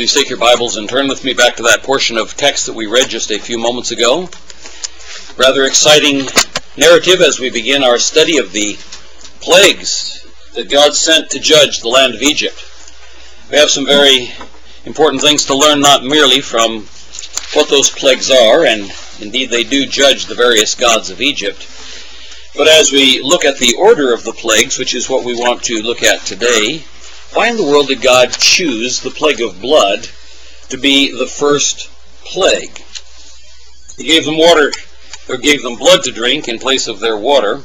Please take your Bibles and turn with me back to that portion of text that we read just a few moments ago. Rather exciting narrative as we begin our study of the plagues that God sent to judge the land of Egypt. We have some very important things to learn, not merely from what those plagues are, and indeed they do judge the various gods of Egypt, but as we look at the order of the plagues, which is what we want to look at today, why in the world did God choose the plague of blood to be the first plague? He gave them water, or gave them blood to drink in place of their water,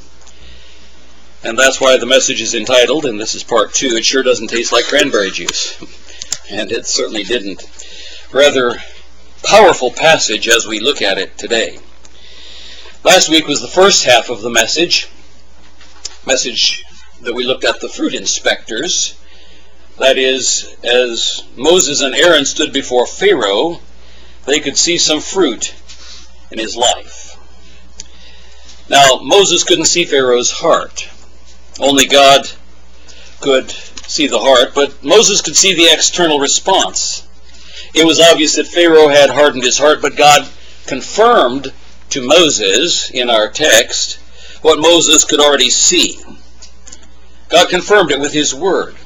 and that's why the message is entitled, and this is part two, "It Sure Doesn't Taste Like Cranberry Juice." And it certainly didn't. Rather powerful passage as we look at it today. Last week was the first half of the message that we looked at the fruit inspectors. That is, as Moses and Aaron stood before Pharaoh, they could see some fruit in his life. Now, Moses couldn't see Pharaoh's heart. Only God could see the heart, but Moses could see the external response. It was obvious that Pharaoh had hardened his heart, but God confirmed to Moses in our text what Moses could already see. God confirmed it with his word.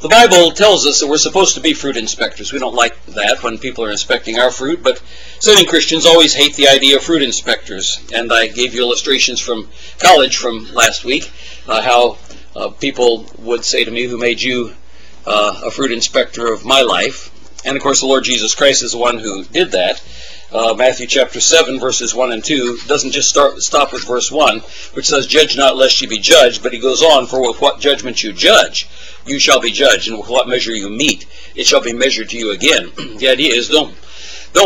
The Bible tells us that we're supposed to be fruit inspectors. We don't like that when people are inspecting our fruit, but certain Christians always hate the idea of fruit inspectors. And I gave you illustrations from college from last week, how people would say to me, "Who made you a fruit inspector of my life?" And of course the Lord Jesus Christ is the one who did that. Matthew chapter 7 verses 1 and 2 doesn't just stop with verse 1, which says, "Judge not lest ye be judged," but he goes on, "For with what judgment you judge, you shall be judged, and with what measure you mete, it shall be measured to you again." The idea is don't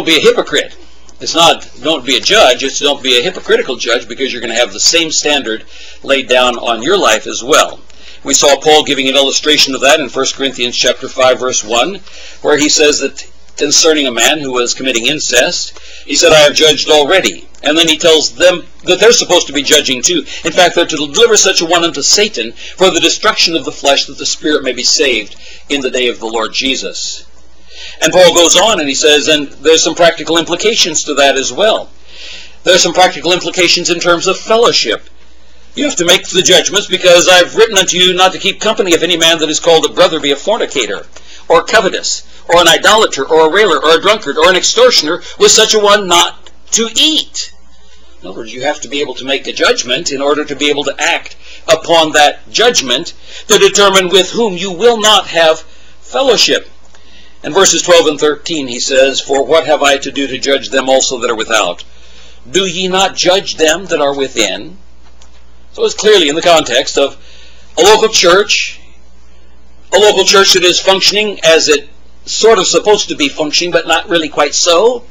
be a hypocrite. It's not don't be a judge, it's don't be a hypocritical judge, because you're going to have the same standard laid down on your life as well. We saw Paul giving an illustration of that in 1 Corinthians chapter 5 verse 1, where he says that concerning a man who was committing incest, he said, "I have judged already." And then he tells them that they're supposed to be judging too. In fact, they're to deliver such a one unto Satan for the destruction of the flesh, that the spirit may be saved in the day of the Lord Jesus. And Paul goes on and he says, and there's some practical implications to that as well. There's some practical implications in terms of fellowship. You have to make the judgments, because "I've written unto you not to keep company of any man that is called a brother be a fornicator, or covetous, or an idolater, or a railer, or a drunkard, or an extortioner, with such a one not to eat." In other words, you have to be able to make a judgment in order to be able to act upon that judgment to determine with whom you will not have fellowship. In verses 12 and 13 he says, "For what have I to do to judge them also that are without? Do ye not judge them that are within?" So it's clearly in the context of a local church that is functioning as it sort of supposed to be functioning, but not really quite so.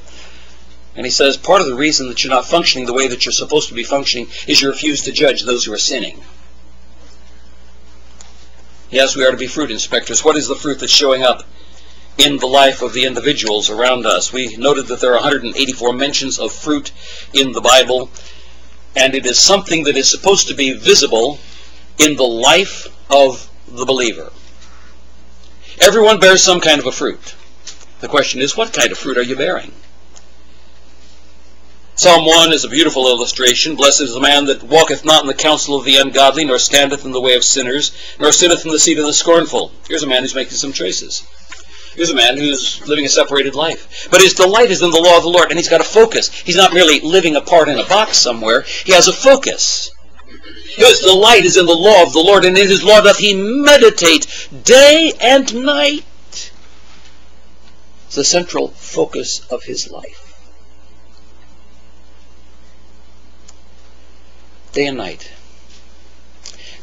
And he says, part of the reason that you're not functioning the way that you're supposed to be functioning is you refuse to judge those who are sinning. Yes, we are to be fruit inspectors. What is the fruit that's showing up in the life of the individuals around us? We noted that there are 184 mentions of fruit in the Bible. And it is something that is supposed to be visible in the life of the believer. Everyone bears some kind of a fruit. The question is, what kind of fruit are you bearing? Psalm 1 is a beautiful illustration. "Blessed is the man that walketh not in the counsel of the ungodly, nor standeth in the way of sinners, nor sitteth in the seat of the scornful." Here's a man who's making some choices. Here's a man who's living a separated life. But his delight is in the law of the Lord, and he's got a focus. He's not merely living apart in a box somewhere. He has a focus. His delight is in the law of the Lord, and in his law doth he meditate day and night. It's the central focus of his life. Day and night.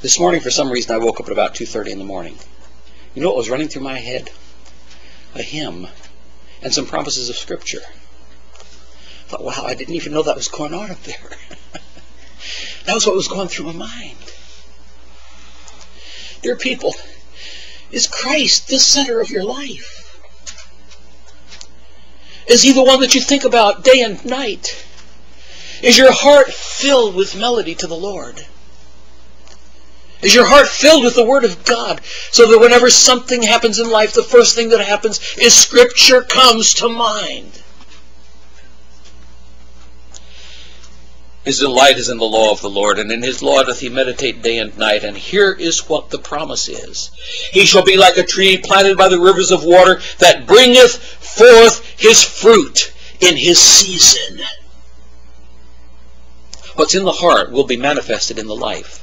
This morning, for some reason, I woke up at about 2:30 in the morning. You know what was running through my head? A hymn and some promises of Scripture. I thought, wow, I didn't even know that was going on up there. That was what was going through my mind. Dear people, is Christ the center of your life? Is he the one that you think about day and night? Is your heart filled with melody to the Lord? Is your heart filled with the Word of God so that whenever something happens in life, the first thing that happens is Scripture comes to mind? His delight is in the law of the Lord, and in his law doth he meditate day and night. And here is what the promise is. He shall be like a tree planted by the rivers of water that bringeth forth his fruit in his season. What's in the heart will be manifested in the life.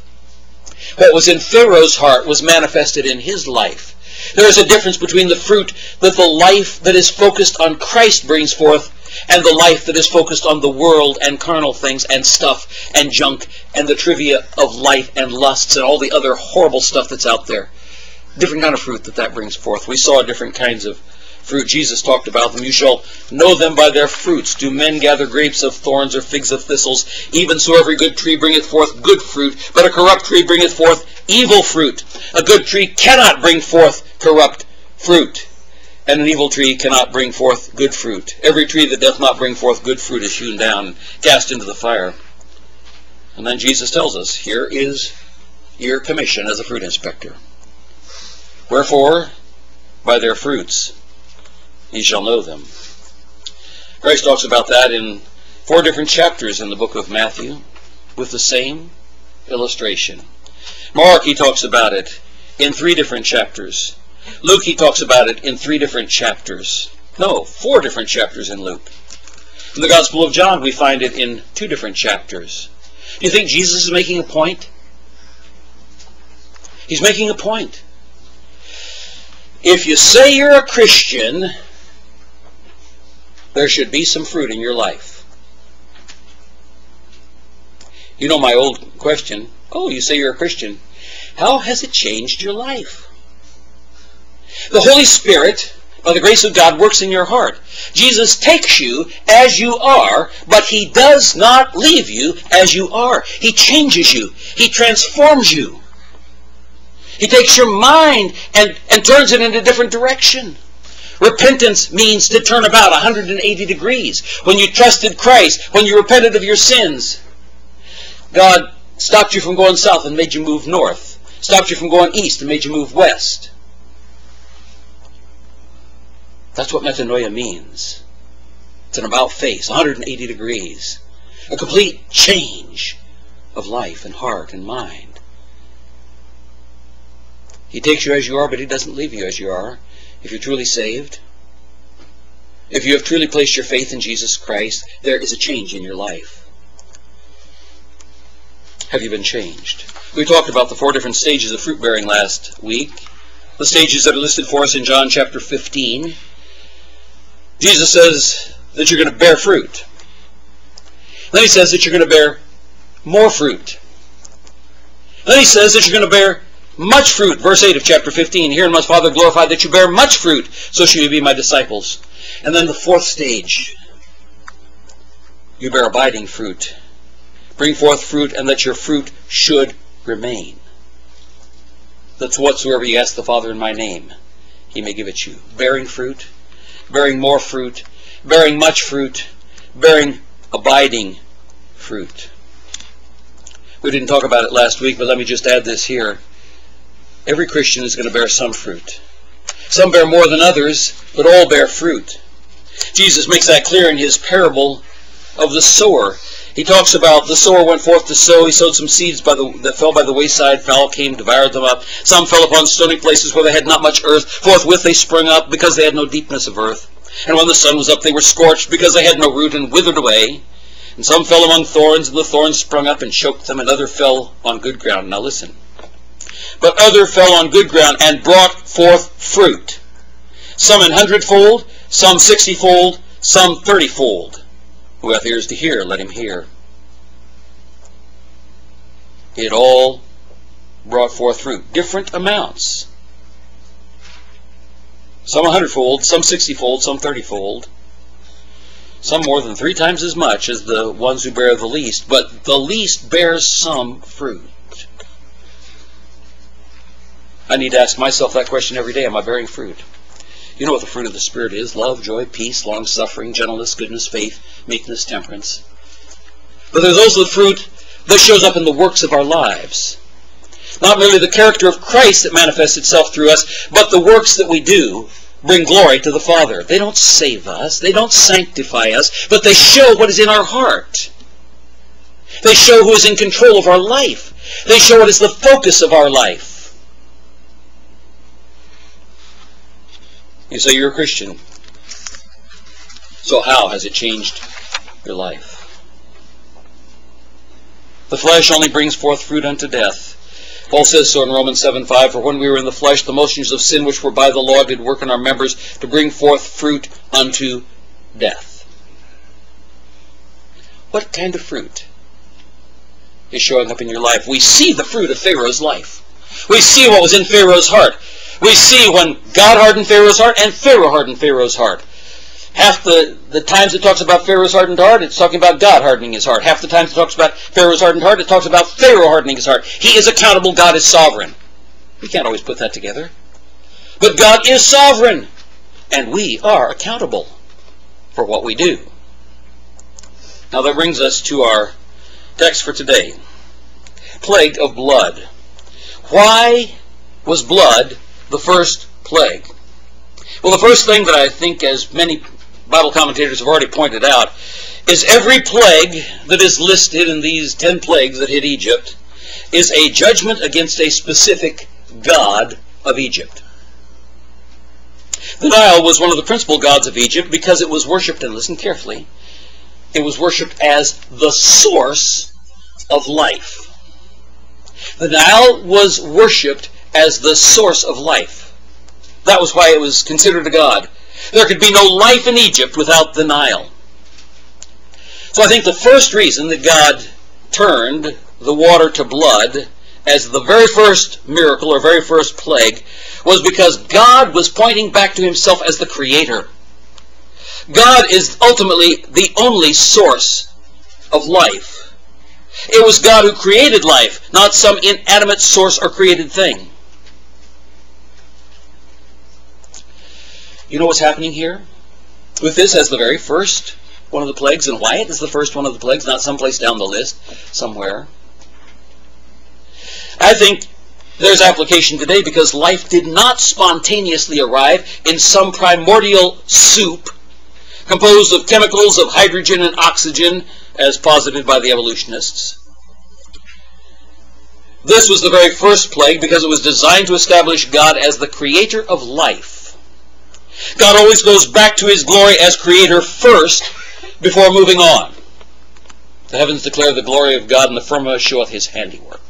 What was in Pharaoh's heart was manifested in his life. There is a difference between the fruit that the life that is focused on Christ brings forth and the life that is focused on the world and carnal things and stuff and junk and the trivia of life and lusts and all the other horrible stuff that's out there. Different kind of fruit that brings forth. We saw different kinds of fruit. Jesus talked about them. You shall know them by their fruits. Do men gather grapes of thorns or figs of thistles? Even so every good tree bringeth forth good fruit, but a corrupt tree bringeth forth evil fruit. A good tree cannot bring forth corrupt fruit, and an evil tree cannot bring forth good fruit. Every tree that doth not bring forth good fruit is hewn down and cast into the fire. And then Jesus tells us, here is your commission as a fruit inspector. Wherefore, by their fruits ye shall know them. Christ talks about that in 4 different chapters in the book of Matthew with the same illustration. Mark, he talks about it in 3 different chapters. Luke, he talks about it in 3 different chapters. No, 4 different chapters in Luke. In the Gospel of John, we find it in 2 different chapters. Do you think Jesus is making a point? He's making a point. If you say you're a Christian, there should be some fruit in your life. You know my old question, oh, you say you're a Christian. How has it changed your life? The Holy Spirit, by the grace of God, works in your heart. Jesus takes you as you are, but he does not leave you as you are. He changes you. He transforms you. He takes your mind and turns it in a different direction. Repentance means to turn about 180 degrees. When you trusted Christ, when you repented of your sins, God stopped you from going south and made you move north. Stopped you from going east and made you move west. That's what metanoia means. It's an about face, 180 degrees. A complete change of life and heart and mind. He takes you as you are, but he doesn't leave you as you are. If you're truly saved, if you have truly placed your faith in Jesus Christ, there is a change in your life. Have you been changed? We talked about the 4 different stages of fruit bearing last week. The stages that are listed for us in John chapter 15. Jesus says that you're going to bear fruit. Then he says that you're going to bear more fruit. Then he says that you're going to bear much fruit. Verse 8 of chapter 15. Herein must Father glorify that you bear much fruit, so shall you be my disciples. And then the 4th stage. You bear abiding fruit. Bring forth fruit, and that your fruit should remain. That's whatsoever you ask the Father in my name, he may give it you. Bearing fruit, bearing more fruit, bearing much fruit, bearing abiding fruit. We didn't talk about it last week, but let me just add this here. Every Christian is going to bear some fruit. Some bear more than others, but all bear fruit. Jesus makes that clear in his parable of the sower. He talks about the sower went forth to sow. He sowed some seeds that fell by the wayside. Fowl came, devoured them up. Some fell upon stony places where they had not much earth. Forthwith they sprung up, because they had no deepness of earth. And when the sun was up, they were scorched, because they had no root, and withered away. And some fell among thorns, and the thorns sprung up and choked them. And other fell on good ground. Now listen. But other fell on good ground and brought forth fruit, some an 100-fold, some 60-fold, some 30-fold. Who hath ears to hear, let him hear. It all brought forth fruit, different amounts. Some 100-fold, some 60-fold, some 30-fold. Some more than 3 times as much as the ones who bear the least, but the least bears some fruit. I need to ask myself that question every day. Am I bearing fruit? You know what the fruit of the Spirit is. Love, joy, peace, long-suffering, gentleness, goodness, faith, meekness, temperance. But there's also the fruit that shows up in the works of our lives. Not merely the character of Christ that manifests itself through us, but the works that we do bring glory to the Father. They don't save us, they don't sanctify us, but they show what is in our heart. They show who is in control of our life. They show what is the focus of our life. You say you're a Christian. So how has it changed your life? The flesh only brings forth fruit unto death. Paul says so in Romans 7:5, for when we were in the flesh, the motions of sin which were by the law did work in our members to bring forth fruit unto death. What kind of fruit is showing up in your life? We see the fruit of Pharaoh's life. We see what was in Pharaoh's heart. We see when God hardened Pharaoh's heart and Pharaoh hardened Pharaoh's heart. Half the times it talks about Pharaoh's hardened heart, it's talking about God hardening his heart. Half the times it talks about Pharaoh's hardened heart, it talks about Pharaoh hardening his heart. He is accountable. God is sovereign. We can't always put that together. But God is sovereign, and we are accountable for what we do. Now that brings us to our text for today. Plague of blood. Why was blood the first plague? Well, the first thing that I think, as many Bible commentators have already pointed out, is every plague that is listed in these 10 plagues that hit Egypt is a judgment against a specific god of Egypt. The Nile was one of the principal gods of Egypt because it was worshipped, and listen carefully, it was worshipped as the source of life. The Nile was worshipped as the source of life. That was why it was considered a god. There could be no life in Egypt without the Nile. So I think the first reason that God turned the water to blood as the very first miracle or very first plague was because God was pointing back to himself as the creator. God is ultimately the only source of life. It was God who created life, not some inanimate source or created thing. You know what's happening here? With this as the very first one of the plagues, and why it is the first one of the plagues, not someplace down the list, somewhere. I think there's application today because life did not spontaneously arrive in some primordial soup composed of chemicals of hydrogen and oxygen, as posited by the evolutionists. This was the very first plague because it was designed to establish God as the creator of life. God always goes back to his glory as creator first before moving on. The heavens declare the glory of God, and the firmament showeth his handiwork.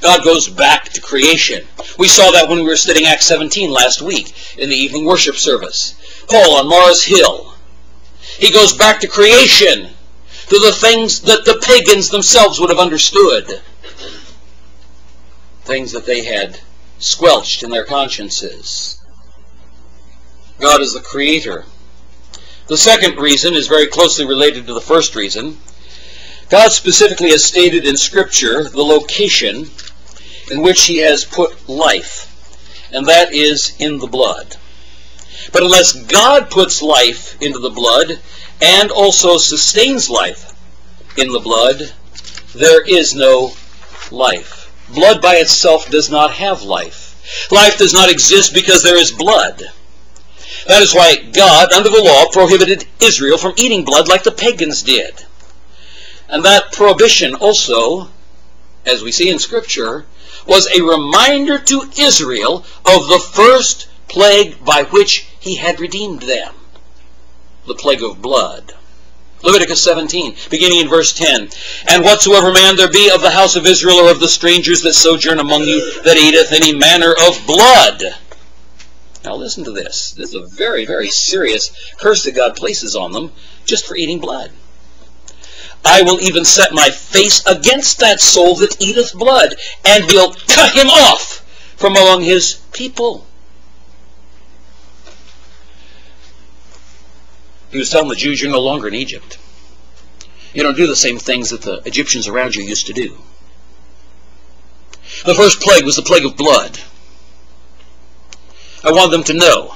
God goes back to creation. We saw that when we were studying Acts 17 last week in the evening worship service. Paul on Mars Hill. He goes back to creation, to the things that the pagans themselves would have understood. Things that they had squelched in their consciences. God is the creator. The second reason is very closely related to the first reason. God specifically has stated in Scripture the location in which he has put life, and that is in the blood. But unless God puts life into the blood and also sustains life in the blood, there is no life. Blood by itself does not have life. Life does not exist because there is blood. That is why God, under the law, prohibited Israel from eating blood like the pagans did. And that prohibition also, as we see in Scripture, was a reminder to Israel of the first plague by which he had redeemed them, the plague of blood. Leviticus 17, beginning in verse 10. And whatsoever man there be of the house of Israel or of the strangers that sojourn among you, that eateth any manner of blood. Now listen to this. This is a very, very serious curse that God places on them just for eating blood. I will even set my face against that soul that eateth blood, and will cut him off from among his people. He was telling the Jews, you're no longer in Egypt. You don't do the same things that the Egyptians around you used to do. The first plague was the plague of blood. I want them to know,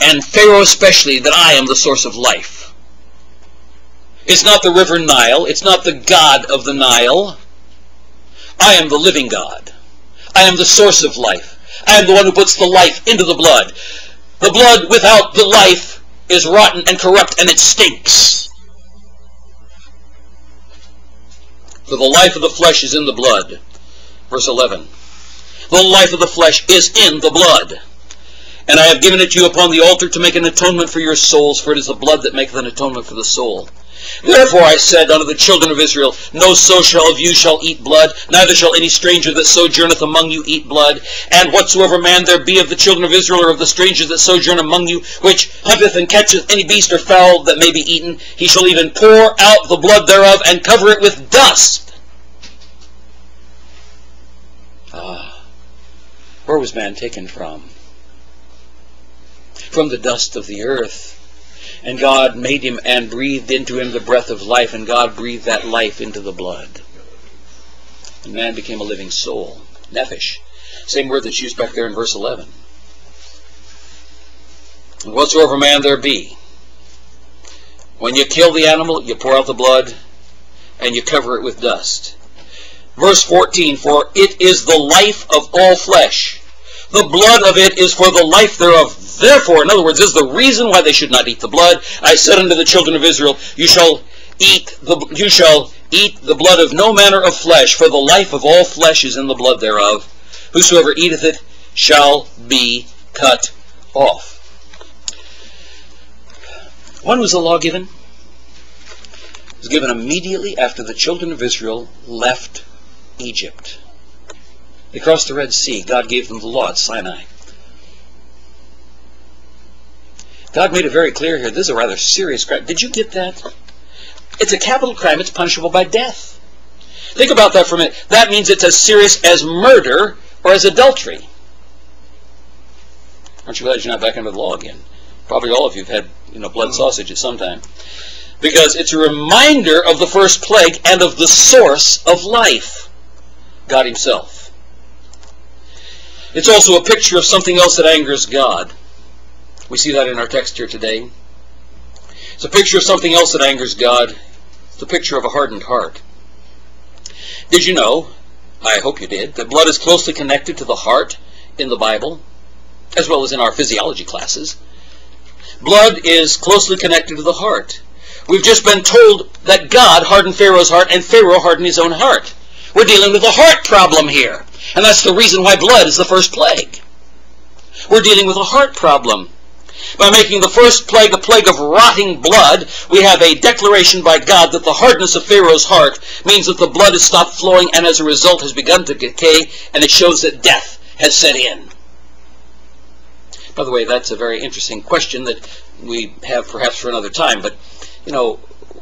and Pharaoh especially, that I am the source of life. It's not the river Nile. It's not the god of the Nile. I am the living God. I am the source of life. I am the one who puts the life into the blood. The blood without the life is rotten and corrupt, and it stinks. For the life of the flesh is in the blood. Verse 11. The life of the flesh is in the blood. And I have given it you upon the altar to make an atonement for your souls, for it is the blood that maketh an atonement for the soul. Therefore I said unto the children of Israel, no soul of you shall eat blood, neither shall any stranger that sojourneth among you eat blood. And whatsoever man there be of the children of Israel, or of the strangers that sojourn among you, which hunteth and catcheth any beast or fowl that may be eaten, he shall even pour out the blood thereof, and cover it with dust. Where was man taken from? From the dust of the earth. And God made him and breathed into him the breath of life, and God breathed that life into the blood. And man became a living soul. Nephesh. Same word that's used back there in verse 11. And whatsoever man there be, when you kill the animal, you pour out the blood, and you cover it with dust. Verse 14, for it is the life of all flesh. The blood of it is for the life thereof. Therefore, in other words, this is the reason why they should not eat the blood. I said unto the children of Israel, you shall eat the blood of no manner of flesh, for the life of all flesh is in the blood thereof. Whosoever eateth it shall be cut off. When was the law given? It was given immediately after the children of Israel left Egypt. They crossed the Red Sea. God gave them the law at Sinai. God made it very clear here. This is a rather serious crime. Did you get that? It's a capital crime. It's punishable by death. Think about that for a minute. That means it's as serious as murder or as adultery. Aren't you glad you're not back under the law again? Probably all of you have had, blood sausage at some time. Because it's a reminder of the first plague and of the source of life, God himself. It's also a picture of something else that angers God. We see that in our text here today. It's a picture of something else that angers God. It's a picture of a hardened heart. Did you know, I hope you did, that blood is closely connected to the heart in the Bible, as well as in our physiology classes? Blood is closely connected to the heart. We've just been told that God hardened Pharaoh's heart and Pharaoh hardened his own heart. We're dealing with a heart problem here. And that's the reason why blood is the first plague. We're dealing with a heart problem. By making the first plague a plague of rotting blood, we have a declaration by God that the hardness of Pharaoh's heart means that the blood has stopped flowing and as a result has begun to decay, and it shows that death has set in. By the way, that's a very interesting question that we have perhaps for another time, but,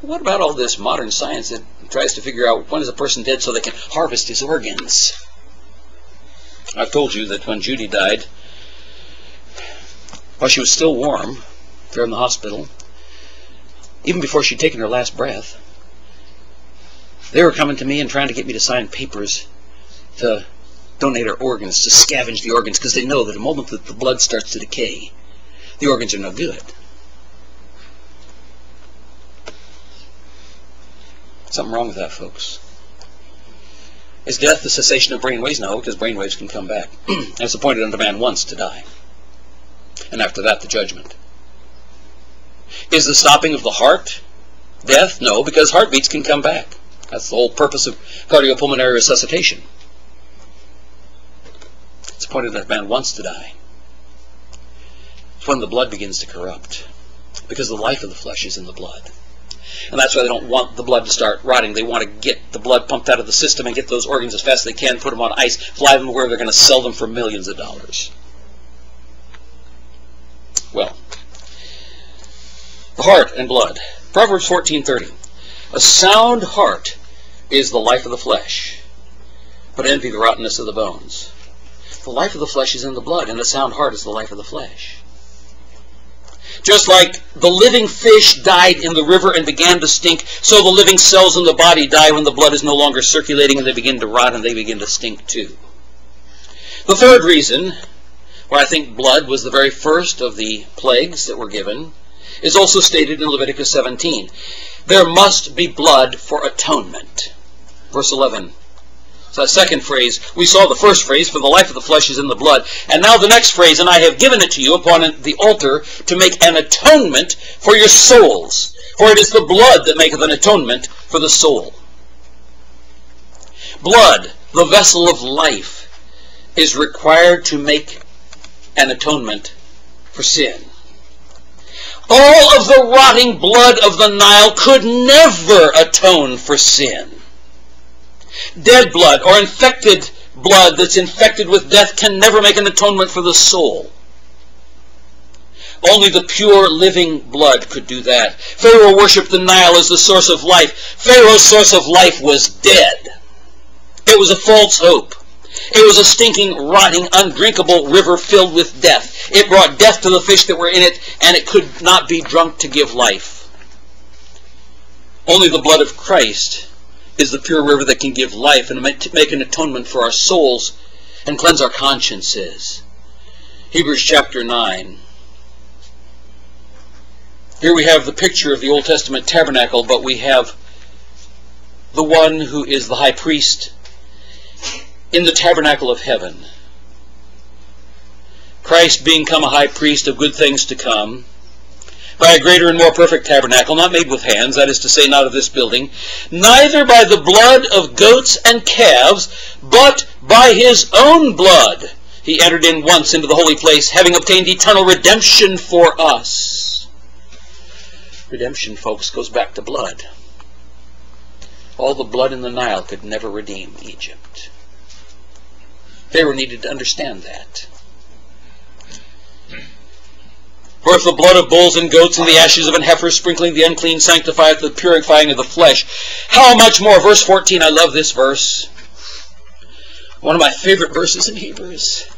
what about all this modern science that tries to figure out when is a person dead so they can harvest his organs? I've told you that when Judy died, while she was still warm, there in the hospital, even before she'd taken her last breath, they were coming to me and trying to get me to sign papers to donate her organs, to scavenge the organs, because they know that the moment that the blood starts to decay, the organs are no good. Something wrong with that, folks. Is death the cessation of brain waves? No, because brain waves can come back. And it's appointed unto man once to die. And after that, the judgment. Is the stopping of the heart death? No, because heartbeats can come back. That's the whole purpose of cardiopulmonary resuscitation. It's appointed that man wants to die. It's when the blood begins to corrupt. Because the life of the flesh is in the blood. And that's why they don't want the blood to start rotting. They want to get the blood pumped out of the system and get those organs as fast as they can, put them on ice, fly them where they're going to sell them for millions of dollars. Well, the heart and blood. Proverbs 14:30. A sound heart is the life of the flesh, but envy the rottenness of the bones. The life of the flesh is in the blood, and a sound heart is the life of the flesh. Just like the living fish died in the river and began to stink, so the living cells in the body die when the blood is no longer circulating and they begin to rot and they begin to stink too. The third reason why I think blood was the very first of the plagues that were given is also stated in Leviticus 17. There must be blood for atonement. Verse 11. second phrase. We saw the first phrase, for the life of the flesh is in the blood. And now the next phrase, and I have given it to you upon the altar to make an atonement for your souls. For it is the blood that maketh an atonement for the soul. Blood, the vessel of life, is required to make an atonement for sin. All of the rotting blood of the Nile could never atone for sin. Dead blood or infected blood that's infected with death can never make an atonement for the soul. Only the pure living blood could do that. Pharaoh worshipped the Nile as the source of life. Pharaoh's source of life was dead. It was a false hope. It was a stinking, rotting, undrinkable river filled with death. It brought death to the fish that were in it, and it could not be drunk to give life. Only the blood of Christ is the pure river that can give life and make an atonement for our souls and cleanse our consciences. Hebrews chapter 9. Here we have the picture of the Old Testament tabernacle, but we have the one who is the high priest in the tabernacle of heaven. Christ being come a high priest of good things to come, by a greater and more perfect tabernacle, not made with hands, that is to say, not of this building, neither by the blood of goats and calves, but by his own blood he entered in once into the holy place, having obtained eternal redemption for us. Redemption, folks, goes back to blood. All the blood in the Nile could never redeem Egypt. Pharaoh needed to understand that. For if the blood of bulls and goats and the ashes of an heifer sprinkling the unclean sanctifieth the purifying of the flesh, how much more? Verse 14, I love this verse. One of my favorite verses in Hebrews.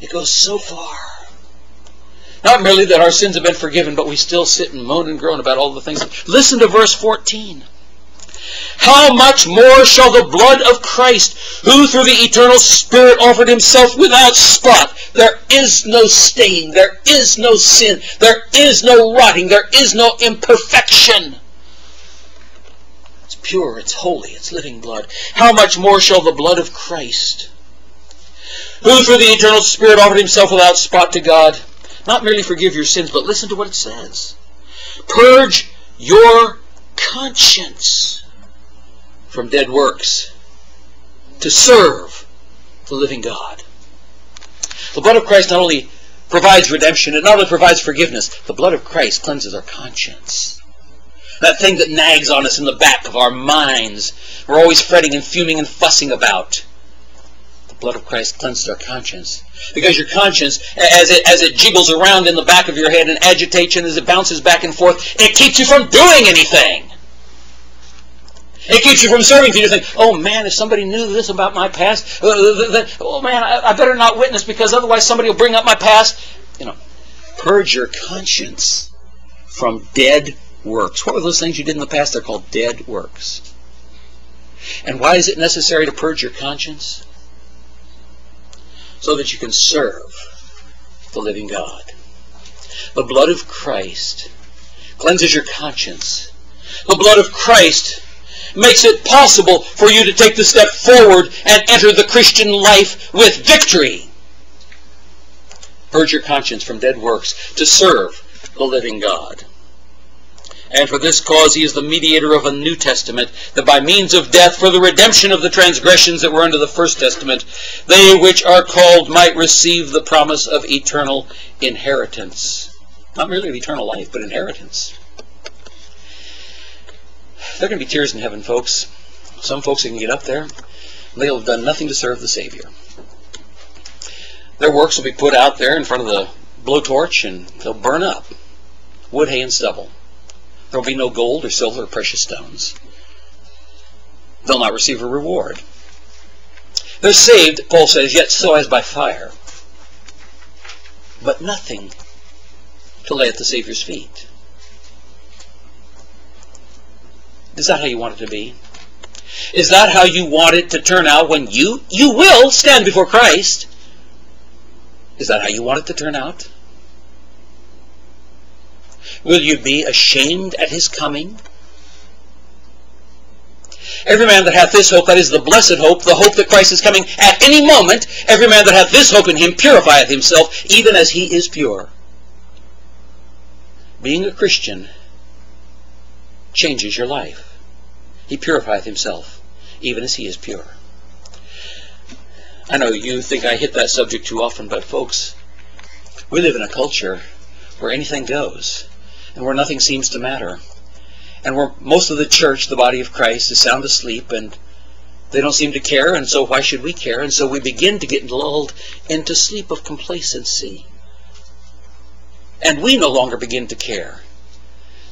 It goes so far. Not merely that our sins have been forgiven, but we still sit and moan and groan about all the things. Listen to verse 14. How much more shall the blood of Christ, who through the eternal Spirit offered himself without spot? There is no stain, there is no sin, there is no rotting, there is no imperfection. It's pure, it's holy, it's living blood. How much more shall the blood of Christ, who through the eternal Spirit offered himself without spot to God, not merely forgive your sins, but listen to what it says. Purge your conscience from dead works to serve the living God. The blood of Christ not only provides redemption, it not only provides forgiveness, the blood of Christ cleanses our conscience. That thing that nags on us in the back of our minds, we're always fretting and fuming and fussing about. The blood of Christ cleanses our conscience. Because your conscience, as it jiggles around in the back of your head and agitates and as it bounces back and forth, it keeps you from doing anything. It keeps you from serving. You think, oh man, if somebody knew this about my past, oh man, I better not witness because otherwise somebody will bring up my past. You know, purge your conscience from dead works. What were those things you did in the past? They're called dead works. And why is it necessary to purge your conscience? So that you can serve the living God. The blood of Christ cleanses your conscience. The blood of Christ makes it possible for you to take the step forward and enter the Christian life with victory. Purge your conscience from dead works to serve the living God. And for this cause he is the mediator of a new testament, that by means of death for the redemption of the transgressions that were under the first testament, they which are called might receive the promise of eternal inheritance. Not merely of eternal life, but inheritance. There are going to be tears in heaven, folks. Some folks that can get up there, they'll have done nothing to serve the Savior. Their works will be put out there in front of the blowtorch, and they'll burn up. Wood, hay, and stubble. There will be no gold or silver or precious stones. They'll not receive a reward. They're saved, Paul says, yet so as by fire. But nothing to lay at the Savior's feet. Is that how you want it to be? Is that how you want it to turn out when you will stand before Christ? Is that how you want it to turn out? Will you be ashamed at his coming? Every man that hath this hope, that is the blessed hope, the hope that Christ is coming at any moment, every man that hath this hope in him purifieth himself, even as he is pure. Being a Christian changes your life. He purifieth himself, even as he is pure. I know you think I hit that subject too often, but folks, we live in a culture where anything goes, and where nothing seems to matter, and where most of the church, the body of Christ, is sound asleep, and they don't seem to care, and so why should we care? And so we begin to get lulled into sleep of complacency, and we no longer begin to care,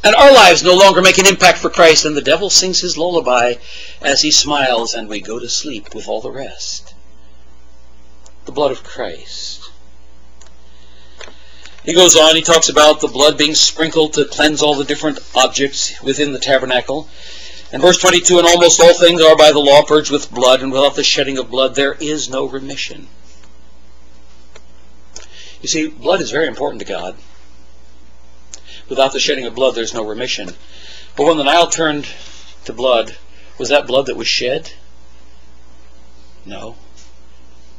and our lives no longer make an impact for Christ, and the devil sings his lullaby as he smiles, and we go to sleep with all the rest. The blood of Christ. He goes on, he talks about the blood being sprinkled to cleanse all the different objects within the tabernacle. And verse 22, and almost all things are by the law purged with blood, and without the shedding of blood there is no remission. You see, blood is very important to God. Without the shedding of blood there's no remission. But when the Nile turned to blood, was that blood that was shed? No.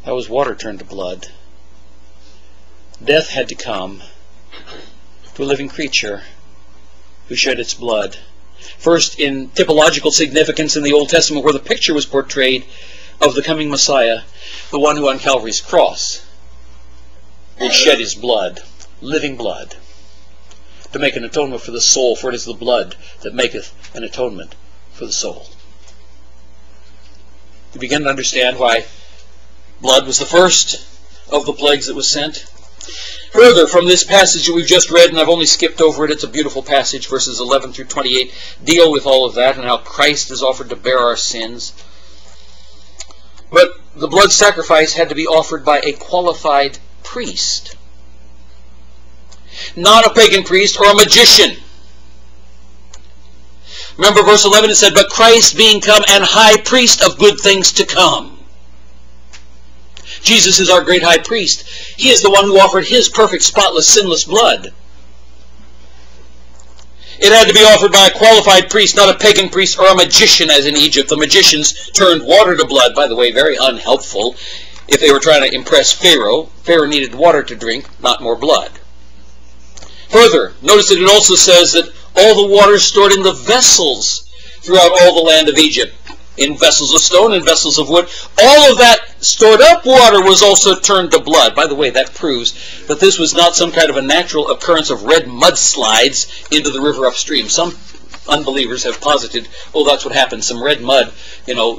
That was water turned to blood. Death had to come to a living creature who shed its blood. First, in typological significance in the Old Testament, where the picture was portrayed of the coming Messiah, the one who on Calvary's cross would shed his blood, living blood, to make an atonement for the soul, for it is the blood that maketh an atonement for the soul. You begin to understand why blood was the first of the plagues that was sent. Further, from this passage that we've just read, and I've only skipped over it, it's a beautiful passage, verses 11 through 28, deal with all of that and how Christ is offered to bear our sins. But the blood sacrifice had to be offered by a qualified priest. Not a pagan priest or a magician. Remember verse 11, it said, but Christ being come and high priest of good things to come. Jesus is our great high priest. He is the one who offered his perfect, spotless, sinless blood. It had to be offered by a qualified priest, not a pagan priest or a magician as in Egypt. The magicians turned water to blood, by the way, very unhelpful. If they were trying to impress Pharaoh, Pharaoh needed water to drink, not more blood. Further, notice that it also says that all the water stored in the vessels throughout all the land of Egypt, in vessels of stone and vessels of wood, all of that stored up water was also turned to blood. By the way, that proves that this was not some kind of a natural occurrence of red mudslides into the river upstream. Some unbelievers have posited, oh, that's what happened. Some red mud,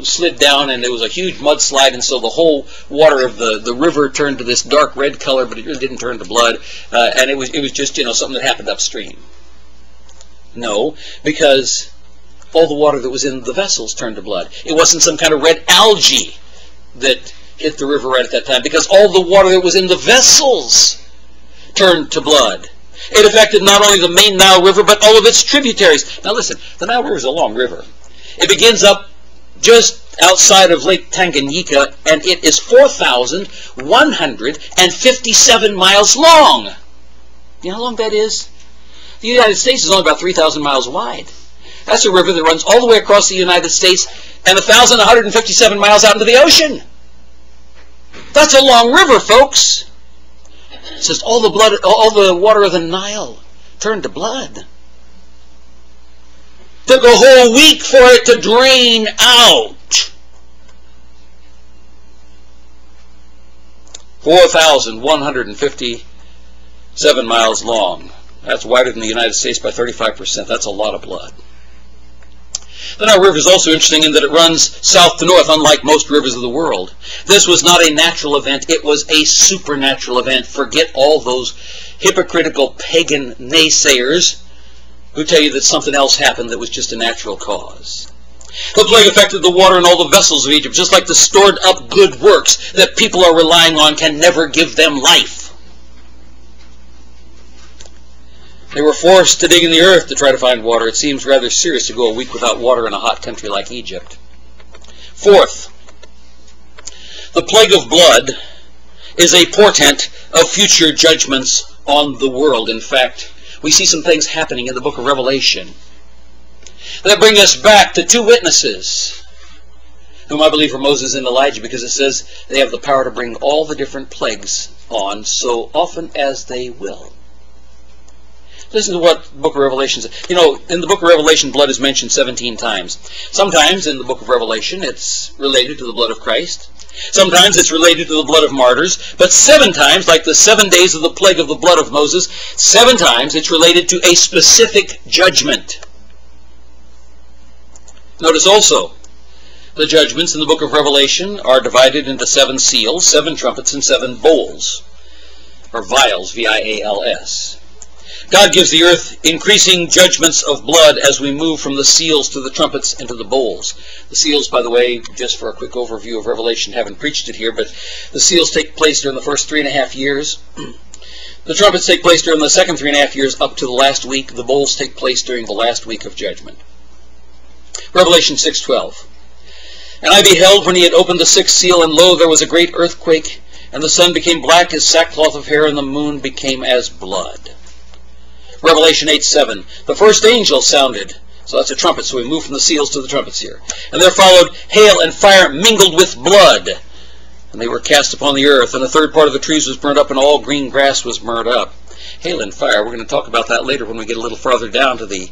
slid down and it was a huge mudslide, and so the whole water of the river turned to this dark red color, but it really didn't turn to blood, and it was just, something that happened upstream. No, because all the water that was in the vessels turned to blood. It wasn't some kind of red algae that hit the river right at that time, because all the water that was in the vessels turned to blood. It affected not only the main Nile River, but all of its tributaries. Now listen, the Nile River is a long river. It begins up just outside of Lake Tanganyika, and it is 4,157 miles long. You know how long that is? The United States is only about 3,000 miles wide. That's a river that runs all the way across the United States and 1,157 miles out into the ocean. That's a long river, folks. It says all the water of the Nile turned to blood. Took a whole week for it to drain out. 4,157 miles long. That's wider than the United States by 35%. That's a lot of blood. The Nile River is also interesting in that it runs south to north, unlike most rivers of the world. This was not a natural event. It was a supernatural event. Forget all those hypocritical pagan naysayers who tell you that something else happened that was just a natural cause. The plague affected the water in all the vessels of Egypt, just like the stored up good works that people are relying on can never give them life. They were forced to dig in the earth to try to find water. It seems rather serious to go a week without water in a hot country like Egypt. Fourth, the plague of blood is a portent of future judgments on the world. In fact, we see some things happening in the book of Revelation that bring us back to two witnesses whom I believe were Moses and Elijah, because it says they have the power to bring all the different plagues on so often as they will. Listen to what the book of Revelation says. You know, in the book of Revelation, blood is mentioned 17 times. Sometimes in the book of Revelation, it's related to the blood of Christ. Sometimes it's related to the blood of martyrs. But 7 times, like the 7 days of the plague of the blood of Moses, 7 times it's related to a specific judgment. Notice also, the judgments in the book of Revelation are divided into 7 seals, 7 trumpets, and 7 bowls, or vials, V-I-A-L-S. God gives the earth increasing judgments of blood as we move from the seals to the trumpets and to the bowls. The seals, by the way, just for a quick overview of Revelation, haven't preached it here, but the seals take place during the first 3.5 years. The trumpets take place during the second 3.5 years up to the last week. The bowls take place during the last week of judgment. Revelation 6:12. And I beheld when he had opened the 6th seal, and lo, there was a great earthquake, and the sun became black as sackcloth of hair, and the moon became as blood. Revelation 8:7. The first angel sounded. So that's a trumpet, so we move from the seals to the trumpets here. And there followed hail and fire mingled with blood, and they were cast upon the earth, and a third part of the trees was burnt up, and all green grass was burnt up. Hail and fire, we're going to talk about that later when we get a little farther down to the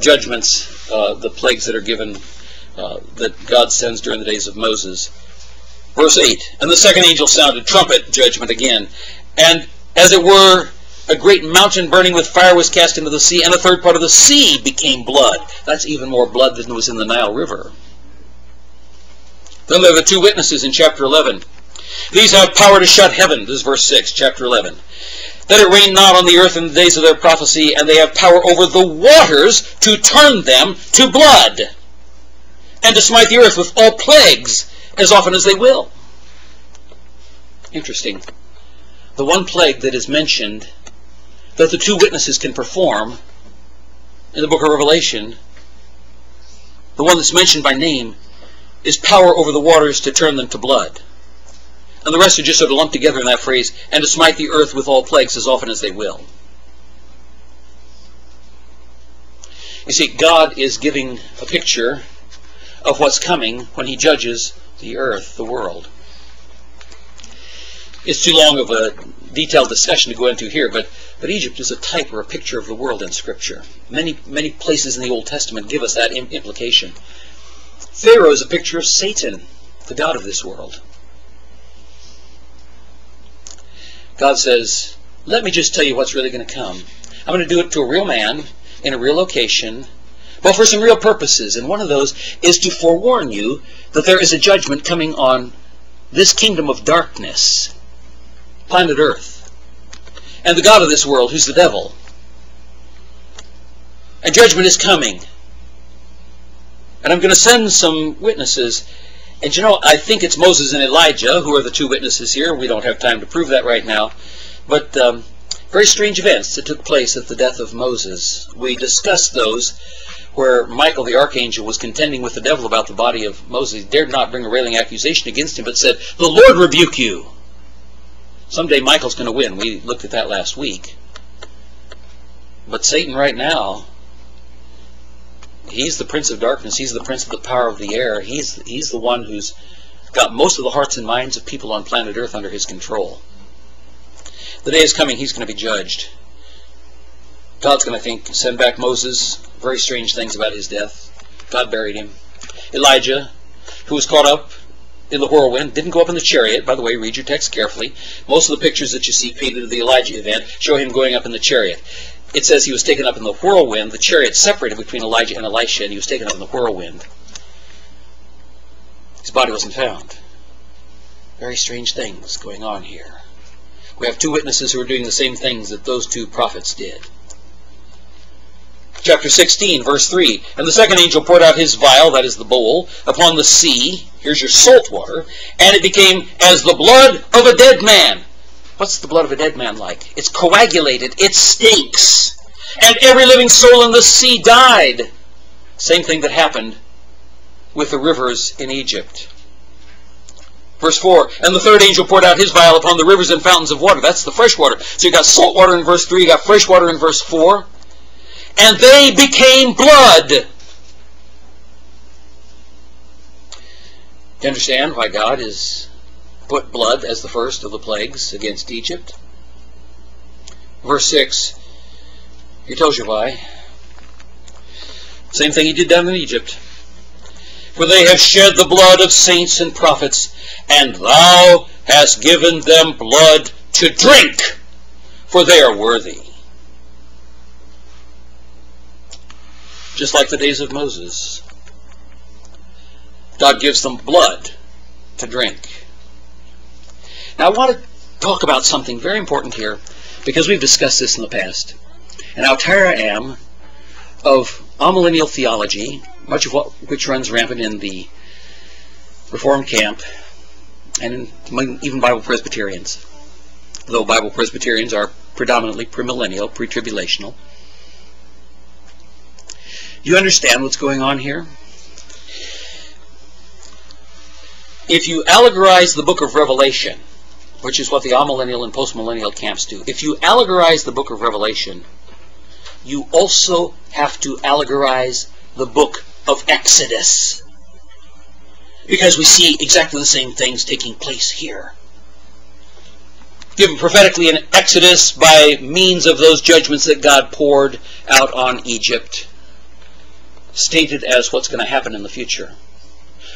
judgments, the plagues that are given, that God sends during the days of Moses. Verse 8. And the second angel sounded, trumpet judgment again, and as it were, a great mountain burning with fire was cast into the sea, and a third part of the sea became blood. That's even more blood than was in the Nile River. Then there are the 2 witnesses in chapter 11. These have power to shut heaven. This is verse 6, chapter 11. That it rain not on the earth in the days of their prophecy, and they have power over the waters to turn them to blood, and to smite the earth with all plagues as often as they will. Interesting. The one plague that is mentioned that the 2 witnesses can perform in the book of Revelation, the one that's mentioned by name, is power over the waters to turn them to blood. And the rest are just sort of lumped together in that phrase, and to smite the earth with all plagues as often as they will. You see, God is giving a picture of what's coming when he judges the earth, the world. It's too long of a detailed discussion to go into here, but Egypt is a type or a picture of the world in Scripture. Many places in the Old Testament give us that implication. Pharaoh is a picture of Satan, the god of this world. God says, let me just tell you what's really going to come. I'm going to do it to a real man in a real location, but for some real purposes, and one of those is to forewarn you that there is a judgment coming on this kingdom of darkness, planet Earth, and the god of this world, who's the devil. And judgment is coming, and I'm going to send some witnesses. And you know, I think it's Moses and Elijah who are the 2 witnesses here. We don't have time to prove that right now, but very strange events that took place at the death of Moses. We discussed those where Michael the archangel was contending with the devil about the body of Moses. He dared not bring a railing accusation against him, but said, "The Lord rebuke you." Someday Michael's going to win. We looked at that last week. But Satan right now, he's the prince of darkness. He's the prince of the power of the air. He's the one who's got most of the hearts and minds of people on planet Earth under his control. The day is coming. He's going to be judged. God's going to send back Moses. Very strange things about his death. God buried him. Elijah, who was caught up in the whirlwind, didn't go up in the chariot. By the way, read your text carefully. Most of the pictures that you see painted of the Elijah event show him going up in the chariot. It says he was taken up in the whirlwind. The chariot separated between Elijah and Elisha, and he was taken up in the whirlwind. His body wasn't found. Very strange things going on here. We have 2 witnesses who are doing the same things that those 2 prophets did. Chapter 16, verse 3. And the second angel poured out his vial, that is the bowl, upon the sea. Here's your salt water. And it became as the blood of a dead man. What's the blood of a dead man like? It's coagulated. It stinks. And every living soul in the sea died. Same thing that happened with the rivers in Egypt. Verse 4. And the third angel poured out his vial upon the rivers and fountains of water. That's the fresh water. So you got salt water in verse 3. You got fresh water in verse 4. And they became blood. to understand why God has put blood as the first of the plagues against Egypt. Verse 6, he tells you why. Same thing he did down in Egypt. For they have shed the blood of saints and prophets, and thou hast given them blood to drink, for they are worthy. Just like the days of Moses, God gives them blood to drink. Now I want to talk about something very important here, because we've discussed this in the past, and how tired I am of amillennial theology, much of which runs rampant in the Reformed camp, and even Bible Presbyterians, though Bible Presbyterians are predominantly premillennial, pre-tribulational. You understand what's going on here? If you allegorize the book of Revelation, which is what the amillennial and postmillennial camps do, if you allegorize the book of Revelation, you also have to allegorize the book of Exodus, because we see exactly the same things taking place here. Given prophetically in Exodus by means of those judgments that God poured out on Egypt, stated as what's going to happen in the future.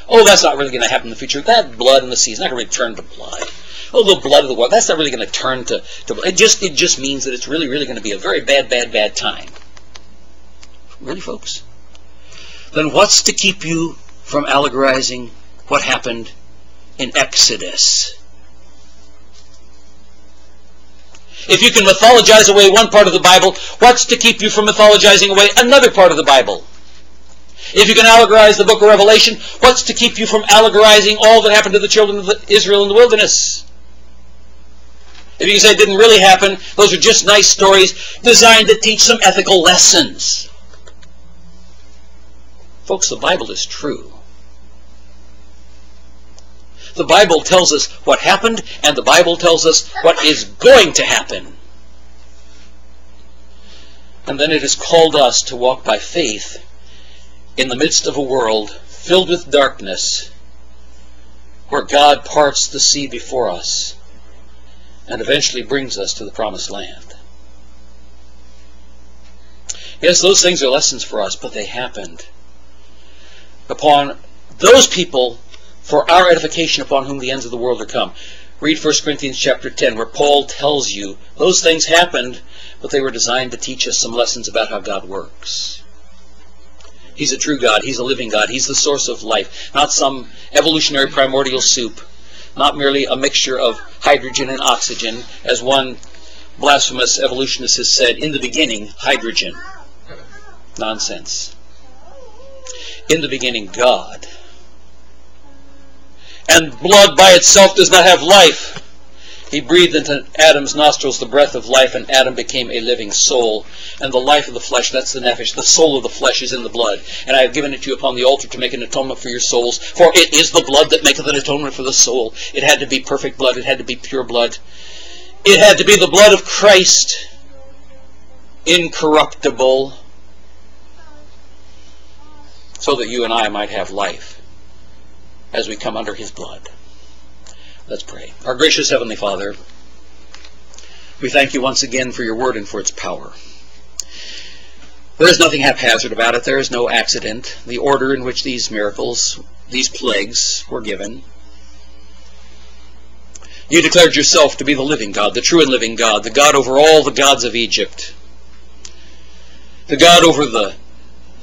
Oh, that's not really going to happen in the future. That blood in the sea is not going to really turn to blood. Oh, the blood of the water, that's not really going to turn to blood. It just means that it's really, really going to be a very bad, bad, bad time. Really, folks? Then what's to keep you from allegorizing what happened in Exodus? If you can mythologize away one part of the Bible, what's to keep you from mythologizing away another part of the Bible? If you can allegorize the book of Revelation, what's to keep you from allegorizing all that happened to the children of Israel in the wilderness? If you say it didn't really happen, those are just nice stories designed to teach some ethical lessons. Folks, the Bible is true. The Bible tells us what happened, and the Bible tells us what is going to happen. And then it has called us to walk by faith in the midst of a world filled with darkness, where God parts the sea before us and eventually brings us to the promised land. Yes, those things are lessons for us, but they happened upon those people for our edification, upon whom the ends of the world are come. Read 1 Corinthians chapter 10, where Paul tells you those things happened, but they were designed to teach us some lessons about how God works. He's a true God. He's a living God. He's the source of life, not some evolutionary primordial soup, not merely a mixture of hydrogen and oxygen, as one blasphemous evolutionist has said, in the beginning, hydrogen. Nonsense. In the beginning, God. And blood by itself does not have life. He breathed into Adam's nostrils the breath of life, and Adam became a living soul. And the life of the flesh, that's the nephesh, the soul of the flesh is in the blood. And I have given it to you upon the altar to make an atonement for your souls, for it is the blood that maketh an atonement for the soul. It had to be perfect blood. It had to be pure blood. It had to be the blood of Christ, incorruptible, so that you and I might have life as we come under his blood. Let's pray. Our gracious Heavenly Father, we thank you once again for your word and for its power. There is nothing haphazard about it. There is no accident. The order in which these miracles, these plagues, were given. You declared yourself to be the living God, the true and living God, the God over all the gods of Egypt, the God over the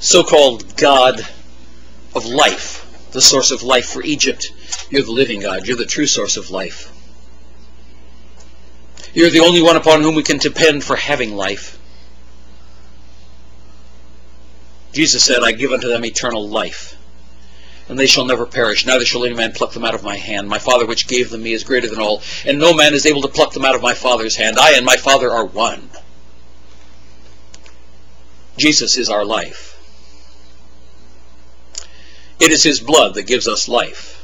so-called God of life, the source of life for Egypt. You're the living God. You're the true source of life. You're the only one upon whom we can depend for having life. Jesus said, I give unto them eternal life, and they shall never perish, neither shall any man pluck them out of my hand. My Father which gave them me is greater than all, and no man is able to pluck them out of my Father's hand. I and my Father are one. Jesus is our life. It is his blood that gives us life.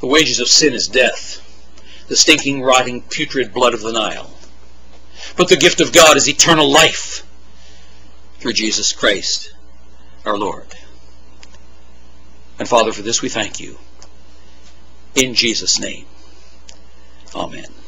The wages of sin is death, the stinking, rotting, putrid blood of the Nile. But the gift of God is eternal life through Jesus Christ, our Lord. And Father, for this we thank you. In Jesus' name, amen.